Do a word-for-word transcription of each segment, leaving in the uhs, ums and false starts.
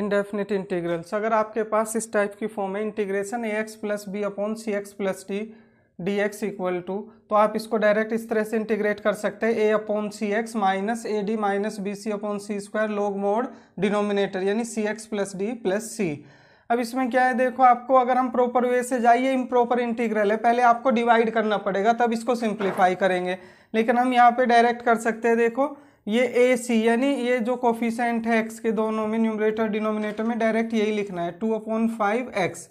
Indefinite integrals. अगर आपके पास इस टाइप की फॉर्म है integration A x plus B upon C x plus D D x equal to, तो आप इसको डायरेक्ट इस तरह से इंटीग्रेट कर सकते हैं ए upon C x minus A D minus B C upon C square log mod denominator यानी सी एक्स प्लस डी प्लस सी। अब इसमें क्या है देखो, आपको अगर हम प्रॉपर वे से जाइए इम्प्रॉपर इंटीग्रल है, पहले आपको डिवाइड करना पड़ेगा तब इसको सिंप्लीफाई करेंगे, लेकिन हम यहाँ पे डायरेक्ट कर सकते हैं। देखो ये ए सी यानी ये जो कोफिशेंट है एक्स के दोनों में न्यूमरेटर डिनोमिनेटर में डायरेक्ट यही लिखना है two upon five X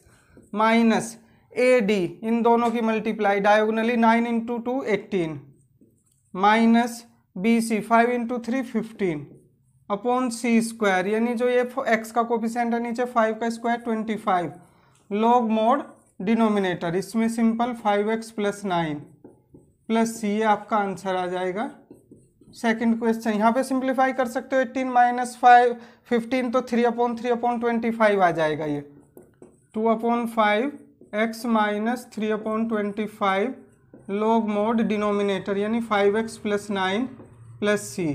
minus ए डी इन दोनों की multiply diagonally nine into two eighteen minus B C five into three fifteen upon सी स्क्वायर यानी जो ये एक्स का कोफिशेंट है नीचे फाइव का square twenty five log mod denominator इसमें simple five X plus nine plus सी आपका आंसर आ जाएगा। सेकंड क्वेश्चन यहाँ पे सिंप्लीफाई कर सकते हो एट्टीन माइनस फाइव फिफ्टीन तो three upon three upon twenty five आ जाएगा ये two upon five X minus three upon twenty five log mod denominator यानी five X plus nine plus C.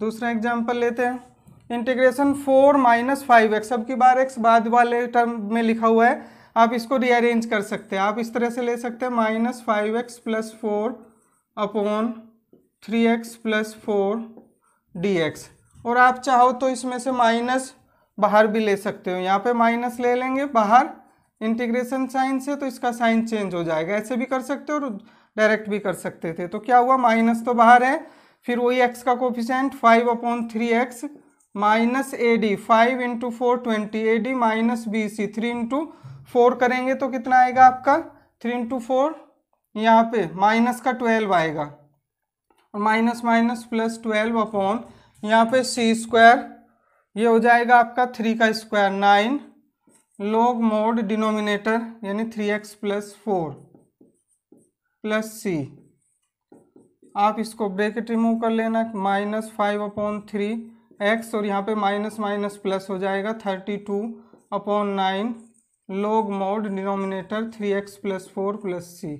दूसरा एग्जाम्पल लेते हैं integration four minus five X, अब की बार एक्स बाद वाले टर्म में लिखा हुआ है, आप इसको रीअरेंज कर सकते हैं। आप इस तरह से ले सकते हैं minus five X plus four upon three X plus four D X, और आप चाहो तो इसमें से माइनस बाहर भी ले सकते हो। यहाँ पे माइनस ले लेंगे बाहर इंटीग्रेशन साइन से तो इसका साइन चेंज हो जाएगा, ऐसे भी कर सकते हो और डायरेक्ट भी कर सकते थे। तो क्या हुआ माइनस तो बाहर है, फिर वही एक्स का coefficient five upon three X minus A D five into four twenty A D minus B C three into four करेंगे तो कितना आएगा आपका थ्री इंटू फोर यहाँ पे माइनस का ट्वेल्व आएगा और minus minus plus twelve upon यहाँ पे सी स्क्वायर ये हो जाएगा आपका थ्री का square nine log mod denominator यानी three X plus four plus C. आप इसको ब्रेकेट रिमूव कर लेना minus five upon three X और यहाँ पे माइनस माइनस प्लस हो जाएगा thirty two upon nine log mod denominator three X plus four plus सी।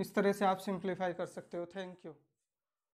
इस तरह से आप सिंप्लीफाई कर सकते हो। Thank you.